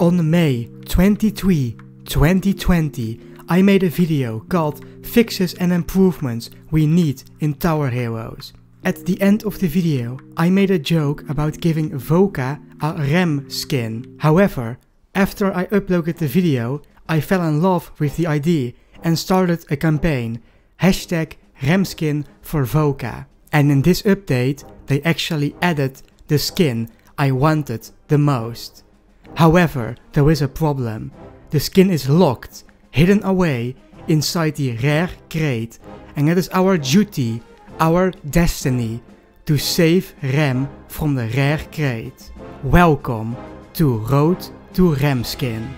On May 23, 2020, I made a video called Fixes and Improvements We Need in Tower Heroes. At the end of the video, I made a joke about giving Voca a Rem skin. However, after I uploaded the video, I fell in love with the idea and started a campaign, #RemSkin for Voca. And in this update, they actually added the skin I wanted the most. However, there is a problem. The skin is locked, hidden away inside the rare crate, and it is our duty, our destiny, to save Rem from the rare crate. Welcome to Road to RemSkin.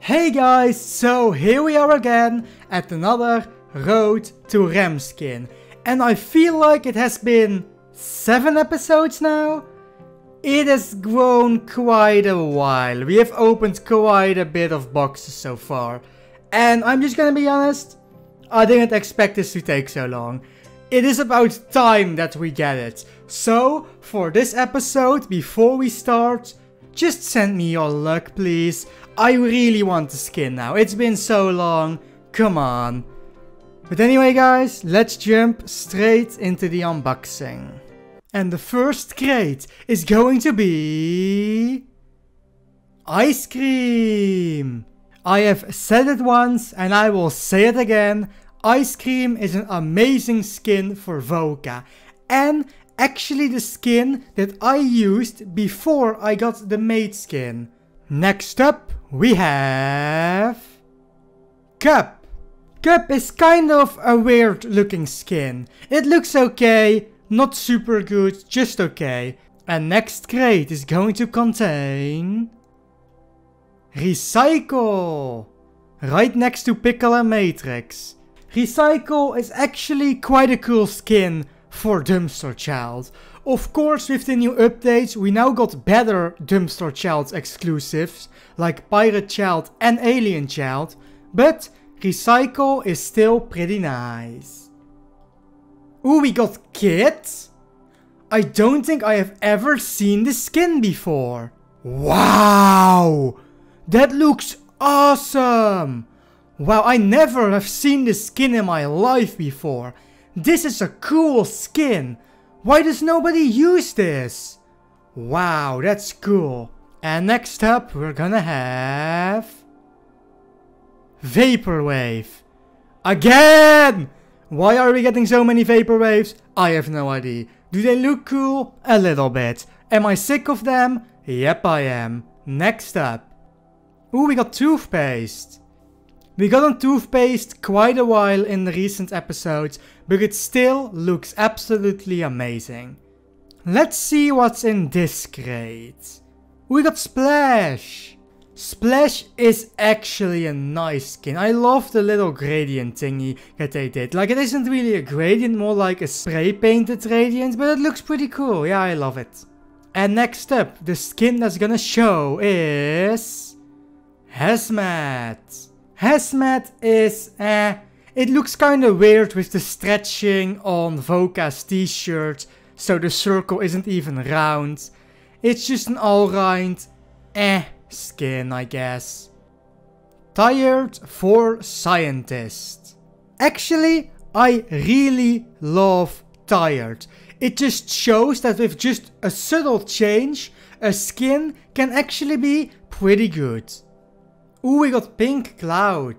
Hey guys, so here we are again at another Road to RemSkin. And I feel like it has been 7 episodes now? It has grown quite a while. We have opened quite a bit of boxes so far. And I'm just gonna be honest, I didn't expect this to take so long. It is about time that we get it. So, for this episode, before we start, just send me your luck, please. I really want the skin now. It's been so long. Come on. But anyway, guys, let's jump straight into the unboxing. And the first crate is going to be... ice cream! I have said it once and I will say it again. Ice cream is an amazing skin for Voca. And actually the skin that I used before I got the maid skin. Next up, we have... Cup! Cup is kind of a weird looking skin. It looks okay, not super good, just okay. And next crate is going to contain... Recycle! Right next to Pickle and Matrix. Recycle is actually quite a cool skin for Dumpster Child. Of course, with the new updates, we now got better Dumpster Child exclusives, like Pirate Child and Alien Child, but Recycle is still pretty nice. Ooh, we got Kit? I don't think I have ever seen this skin before. Wow! That looks awesome! Wow, I never have seen this skin in my life before. This is a cool skin. Why does nobody use this? Wow, that's cool. And next up, we're gonna have... Vaporwave. Again! Why are we getting so many Vaporwaves? I have no idea. Do they look cool? A little bit. Am I sick of them? Yep, I am. Next up. Ooh, we got toothpaste. We got on toothpaste quite a while in the recent episodes, but it still looks absolutely amazing. Let's see what's in this crate. We got Splash. Splash is actually a nice skin. I love the little gradient thingy that they did. Like, it isn't really a gradient, more like a spray painted radiant, but it looks pretty cool. Yeah, I love it. And next up, the skin that's gonna show is... Hazmat. Hazmat is... It looks kinda weird with the stretching on Voca's t-shirt, so the circle isn't even round. It's just an all-round... skin, I guess. Tired for Scientist. Actually, I really love Tired. It just shows that with just a subtle change, a skin can actually be pretty good. Ooh, we got Pink Cloud.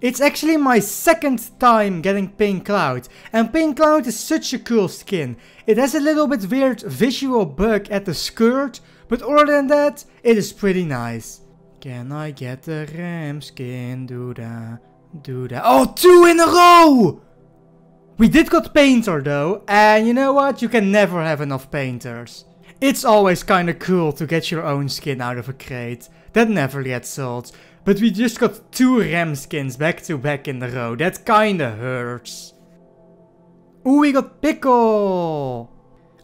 It's actually my second time getting Pink Cloud. And Pink Cloud is such a cool skin. It has a little bit weird visual bug at the skirt, but other than that, it is pretty nice. Can I get the Rem skin? Do that. Oh, 2 in a row! We did got Painter though, and you know what? You can never have enough Painters. It's always kinda cool to get your own skin out of a crate. That never gets old. But we just got 2 Rem skins back to back in a row. That kinda hurts. Ooh, we got Pickle!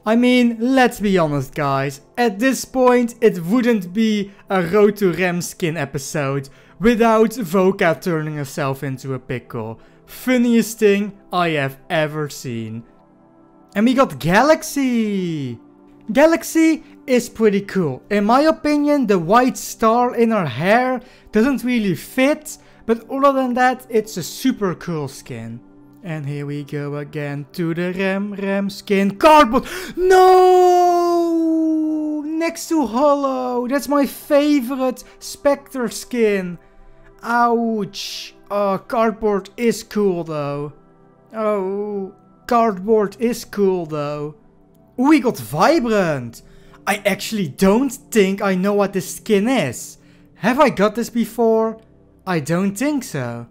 I mean, let's be honest guys, at this point it wouldn't be a Road to RemSkin episode without Voca turning herself into a pickle. Funniest thing I have ever seen. And we got Galaxy. Galaxy is pretty cool. In my opinion, the white star in her hair doesn't really fit, but other than that, it's a super cool skin. And here we go again to the Rem skin. Cardboard! No! Next to Holo! That's my favorite Spectre skin. Ouch! Oh, cardboard is cool though. Oh, cardboard is cool though. We got Vibrant! I actually don't think I know what this skin is. Have I got this before? I don't think so.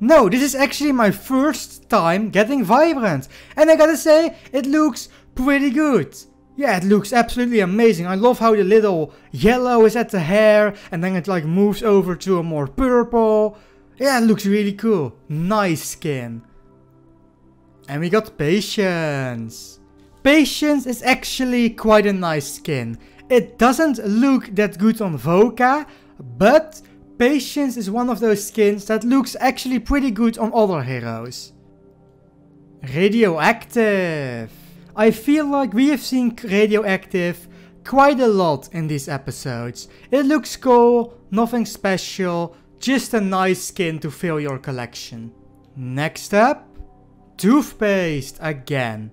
No, this is actually my first time getting Vibrant. And I gotta say, it looks pretty good. Yeah, it looks absolutely amazing. I love how the little yellow is at the hair. And then it like moves over to a more purple. Yeah, it looks really cool. Nice skin. And we got Patience. Patience is actually quite a nice skin. It doesn't look that good on Voca, but Patience is one of those skins that looks actually pretty good on other heroes. Radioactive. I feel like we have seen Radioactive quite a lot in these episodes. It looks cool, nothing special, just a nice skin to fill your collection. Next up, Toothpaste again.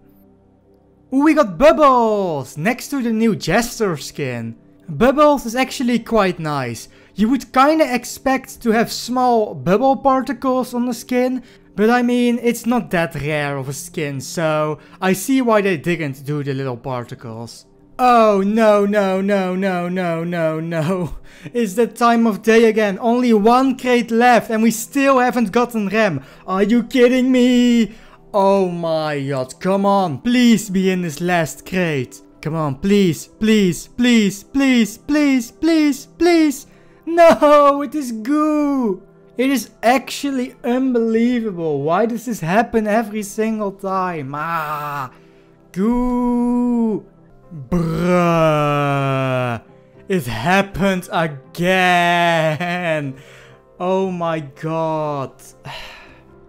Ooh, we got Bubbles next to the new Jester skin. Bubbles is actually quite nice. You would kinda expect to have small bubble particles on the skin, but I mean, it's not that rare of a skin, so I see why they didn't do the little particles. Oh no, no, no, no, no, no, no. It's that time of day again. Only one crate left and we still haven't gotten Rem. Are you kidding me? Oh my god, come on, please be in this last crate. Come on, please, please, please, please, please, please, please. No, it is goo. It is actually unbelievable. Why does this happen every single time? Ah, goo. Bruh. It happened again. Oh my god.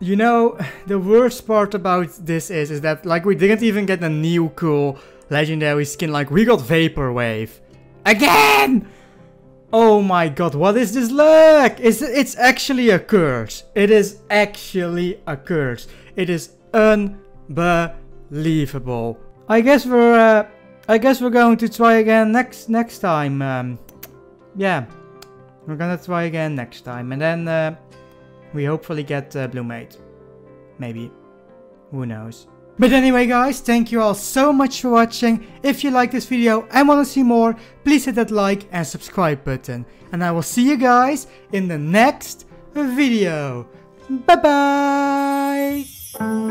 You know, the worst part about this is that like we didn't even get a new cool legendary skin. Like we got Vaporwave again. Oh my god, what is this luck? It's actually a curse. It is actually a curse. It is unbelievable. I guess we're going to try again next time. Yeah, we're gonna try again next time, and then we hopefully get Blue Mate. Maybe, who knows. But anyway guys, thank you all so much for watching. If you like this video and want to see more, please hit that like and subscribe button. And I will see you guys in the next video. Bye bye!